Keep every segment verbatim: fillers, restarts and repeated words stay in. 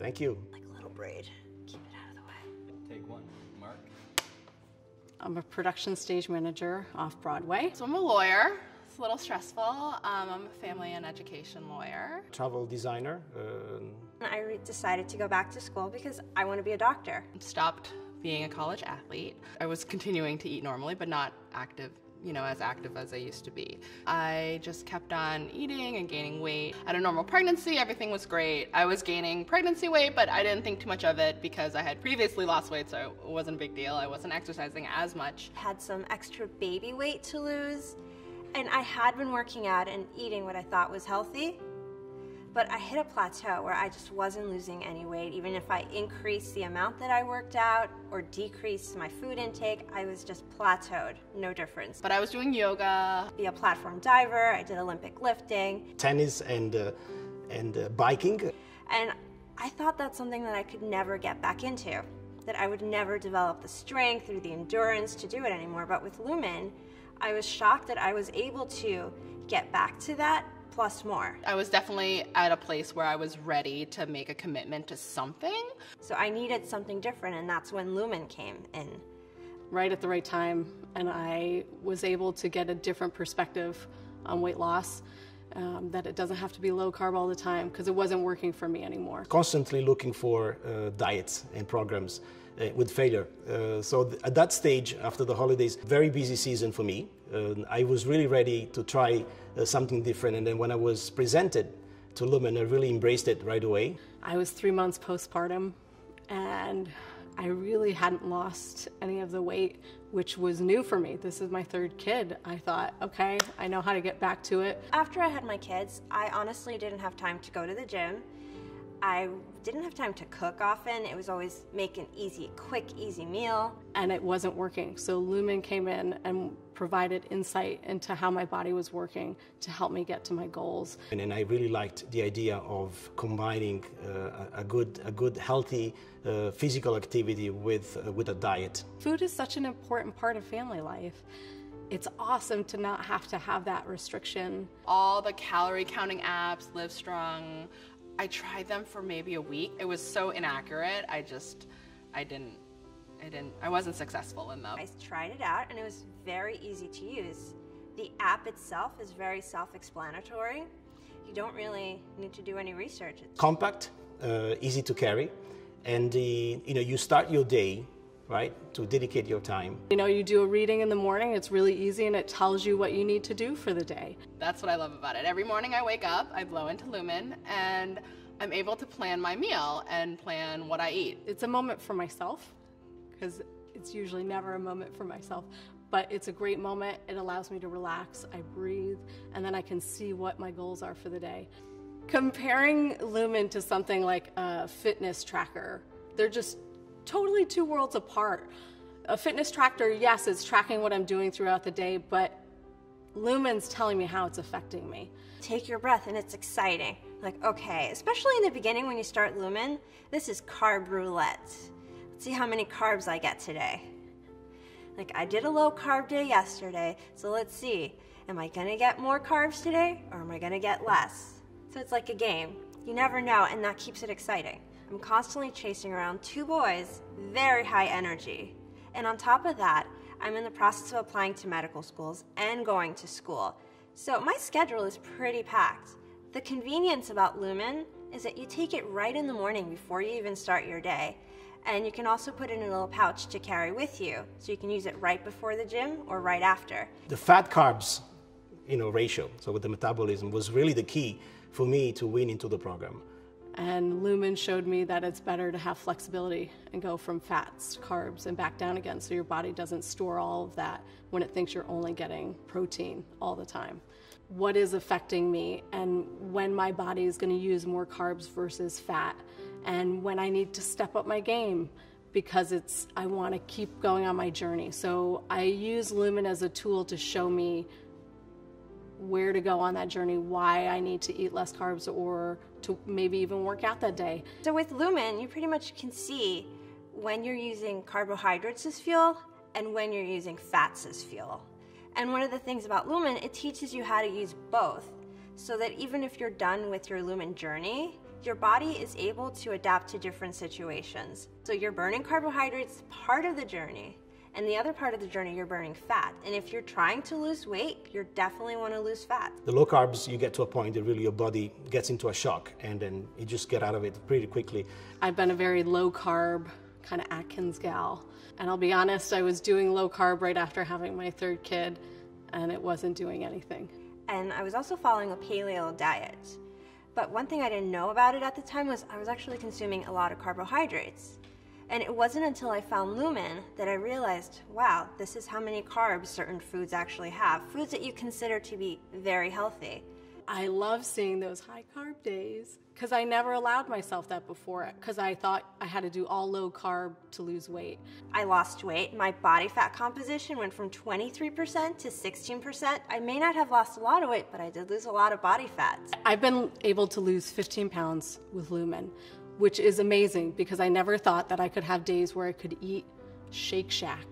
Thank you. Like a little braid. Keep it out of the way. Take one. Mark. I'm a production stage manager off Broadway. So I'm a lawyer. It's a little stressful. Um, I'm a family and education lawyer. Travel designer. Uh... I decided to go back to school because I want to be a doctor. Stopped being a college athlete. I was continuing to eat normally, but not active. You know, as active as I used to be. I just kept on eating and gaining weight. I had a normal pregnancy, everything was great. I was gaining pregnancy weight, but I didn't think too much of it because I had previously lost weight, so it wasn't a big deal. I wasn't exercising as much. I had some extra baby weight to lose, and I had been working out and eating what I thought was healthy, but I hit a plateau where I just wasn't losing any weight. Even if I increased the amount that I worked out or decreased my food intake, I was just plateaued, no difference. But I was doing yoga. Be a platform diver, I did Olympic lifting. Tennis and, uh, and uh, biking. And I thought that's something that I could never get back into, that I would never develop the strength or the endurance to do it anymore. But with Lumen, I was shocked that I was able to get back to that plus more. I was definitely at a place where I was ready to make a commitment to something. So I needed something different, and that's when Lumen came in. Right at the right time, and I was able to get a different perspective on weight loss, um, that it doesn't have to be low carb all the time, because it wasn't working for me anymore. Constantly looking for uh, diets and programs uh, with failure. Uh, so th at that stage, after the holidays, very busy season for me. Uh, I was really ready to try Uh, something different, and then when I was presented to Lumen, I really embraced it right away. I was three months postpartum, and I really hadn't lost any of the weight, which was new for me. This is my third kid. I thought, okay, I know how to get back to it. After I had my kids, I honestly didn't have time to go to the gym. I didn't have time to cook often. It was always make an easy, quick, easy meal. And it wasn't working. So Lumen came in and provided insight into how my body was working to help me get to my goals. And, and I really liked the idea of combining uh, a good, a good healthy uh, physical activity with, uh, with a diet. Food is such an important part of family life. It's awesome to not have to have that restriction. All the calorie counting apps, Live Strong, I tried them for maybe a week. It was so inaccurate. I just, I didn't, I didn't, I wasn't successful in them. I tried it out, and it was very easy to use. The app itself is very self-explanatory. You don't really need to do any research. It's compact, uh, easy to carry, and the, you know, you start your day, right, to dedicate your time. You know, you do a reading in the morning, it's really easy, and it tells you what you need to do for the day. That's what I love about it. Every morning I wake up, I blow into Lumen, and I'm able to plan my meal and plan what I eat. It's a moment for myself, because it's usually never a moment for myself, but it's a great moment. It allows me to relax, I breathe, and then I can see what my goals are for the day. Comparing Lumen to something like a fitness tracker, they're just totally two worlds apart. A fitness tracker, yes, it's tracking what I'm doing throughout the day, but Lumen's telling me how it's affecting me. Take your breath, and it's exciting. Like, okay, especially in the beginning when you start Lumen, this is carb roulette. Let's see how many carbs I get today. Like, I did a low carb day yesterday, so let's see. Am I gonna get more carbs today, or am I gonna get less? So it's like a game. You never know, and that keeps it exciting. I'm constantly chasing around two boys, very high energy. And on top of that, I'm in the process of applying to medical schools and going to school. So my schedule is pretty packed. The convenience about Lumen is that you take it right in the morning before you even start your day. And you can also put it in a little pouch to carry with you. So you can use it right before the gym or right after. The fat carbs, you know, ratio, so with the metabolism, was really the key for me to win into the program. And Lumen showed me that it's better to have flexibility and go from fats, carbs, and back down again, so your body doesn't store all of that when it thinks you're only getting protein all the time. What is affecting me, and when my body is going to use more carbs versus fat, and when I need to step up my game, because it's I want to keep going on my journey. So I use Lumen as a tool to show me where to go on that journey, why I need to eat less carbs or to maybe even work out that day. So with Lumen, you pretty much can see when you're using carbohydrates as fuel and when you're using fats as fuel. And one of the things about Lumen, it teaches you how to use both, so that even if you're done with your Lumen journey, your body is able to adapt to different situations. So you're burning carbohydrates part of the journey, and the other part of the journey you're burning fat. And if you're trying to lose weight, you definitely want to lose fat. The low carbs, you get to a point that really your body gets into a shock, and then you just get out of it pretty quickly. I've been a very low carb kind of Atkins gal. And I'll be honest, I was doing low carb right after having my third kid, and it wasn't doing anything. And I was also following a paleo diet. But one thing I didn't know about it at the time was I was actually consuming a lot of carbohydrates. And it wasn't until I found Lumen that I realized, wow, this is how many carbs certain foods actually have, foods that you consider to be very healthy. I love seeing those high carb days because I never allowed myself that before because I thought I had to do all low carb to lose weight. I lost weight. My body fat composition went from twenty-three percent to sixteen percent. I may not have lost a lot of weight, but I did lose a lot of body fat. I've been able to lose fifteen pounds with Lumen, which is amazing because I never thought that I could have days where I could eat Shake Shack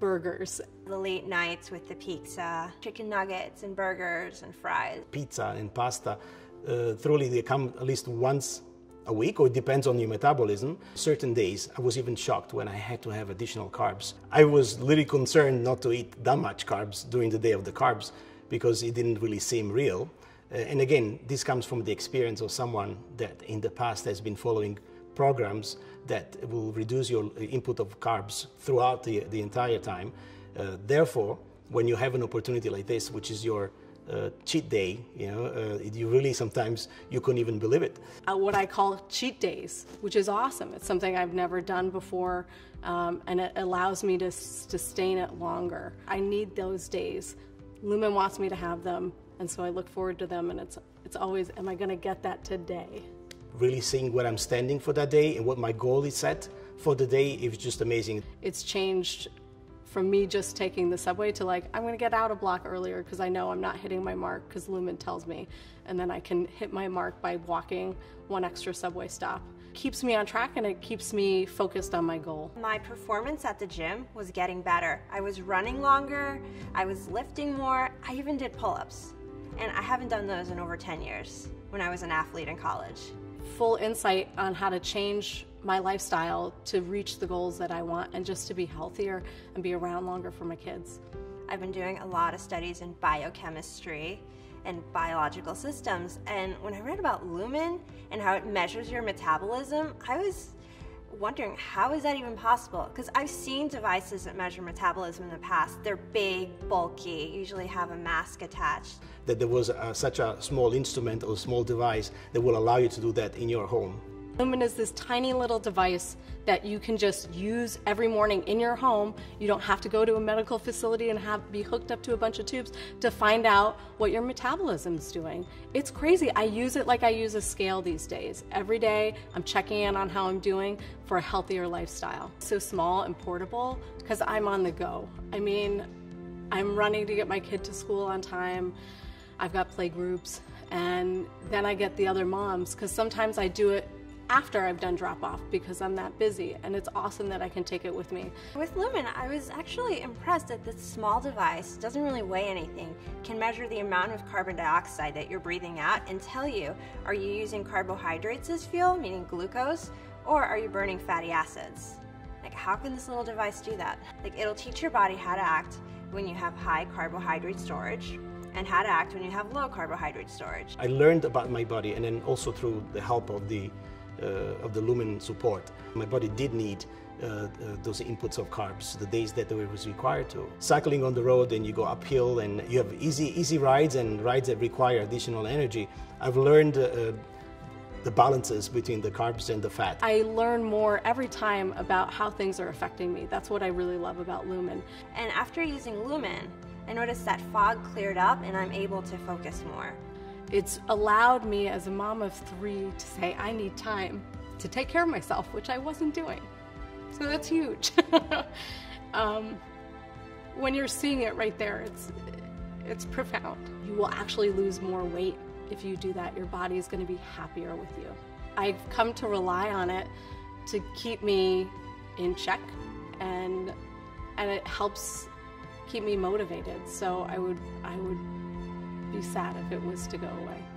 burgers. The late nights with the pizza, chicken nuggets and burgers and fries. Pizza and pasta, uh, truly they come at least once a week, or it depends on your metabolism. Certain days, I was even shocked when I had to have additional carbs. I was really concerned not to eat that much carbs during the day of the carbs because it didn't really seem real. And again, this comes from the experience of someone that in the past has been following programs that will reduce your input of carbs throughout the, the entire time. Uh, therefore, when you have an opportunity like this, which is your uh, cheat day, you know, uh, you really sometimes, you couldn't even believe it. Uh, what I call cheat days, which is awesome. It's something I've never done before, um, and it allows me to sustain it longer. I need those days. Lumen wants me to have them. And so I look forward to them, and it's, it's always, am I going to get that today? Really seeing where I'm standing for that day and what my goal is set for the day is just amazing. It's changed from me just taking the subway to like, I'm going to get out a block earlier because I know I'm not hitting my mark because Lumen tells me. And then I can hit my mark by walking one extra subway stop. Keeps me on track and it keeps me focused on my goal. My performance at the gym was getting better. I was running longer. I was lifting more. I even did pull-ups. And I haven't done those in over ten years when I was an athlete in college. Full insight on how to change my lifestyle to reach the goals that I want and just to be healthier and be around longer for my kids. I've been doing a lot of studies in biochemistry and biological systems, and when I read about Lumen and how it measures your metabolism, I was wondering, how is that even possible? Because I've seen devices that measure metabolism in the past. They're big, bulky, usually have a mask attached. That there was a, such a small instrument or small device that will allow you to do that in your home. Lumen is this tiny little device that you can just use every morning in your home. You don't have to go to a medical facility and have be hooked up to a bunch of tubes to find out what your metabolism's doing. It's crazy. I use it like I use a scale these days. Every day I'm checking in on how I'm doing for a healthier lifestyle. It's so small and portable because I'm on the go. I mean, I'm running to get my kid to school on time. I've got play groups, and then I get the other moms because sometimes I do it after I've done drop-off because I'm that busy, and it's awesome that I can take it with me. With Lumen, I was actually impressed that this small device doesn't really weigh anything, can measure the amount of carbon dioxide that you're breathing out and tell you, are you using carbohydrates as fuel, meaning glucose, or are you burning fatty acids? Like, how can this little device do that? Like, it'll teach your body how to act when you have high carbohydrate storage, and how to act when you have low carbohydrate storage. I learned about my body, and then also through the help of the Uh, of the Lumen support. My body did need uh, uh, those inputs of carbs, the days that it was required to. Cycling on the road and you go uphill and you have easy, easy rides and rides that require additional energy. I've learned uh, the balances between the carbs and the fat. I learn more every time about how things are affecting me. That's what I really love about Lumen. And after using Lumen, I noticed that fog cleared up and I'm able to focus more. It's allowed me as a mom of three to say, I need time to take care of myself, which I wasn't doing. So that's huge. um, when you're seeing it right there, it's, it's profound. You will actually lose more weight if you do that. Your body is going to be happier with you. I've come to rely on it to keep me in check, and, and it helps keep me motivated. So I would, I would be sad if it was to go away.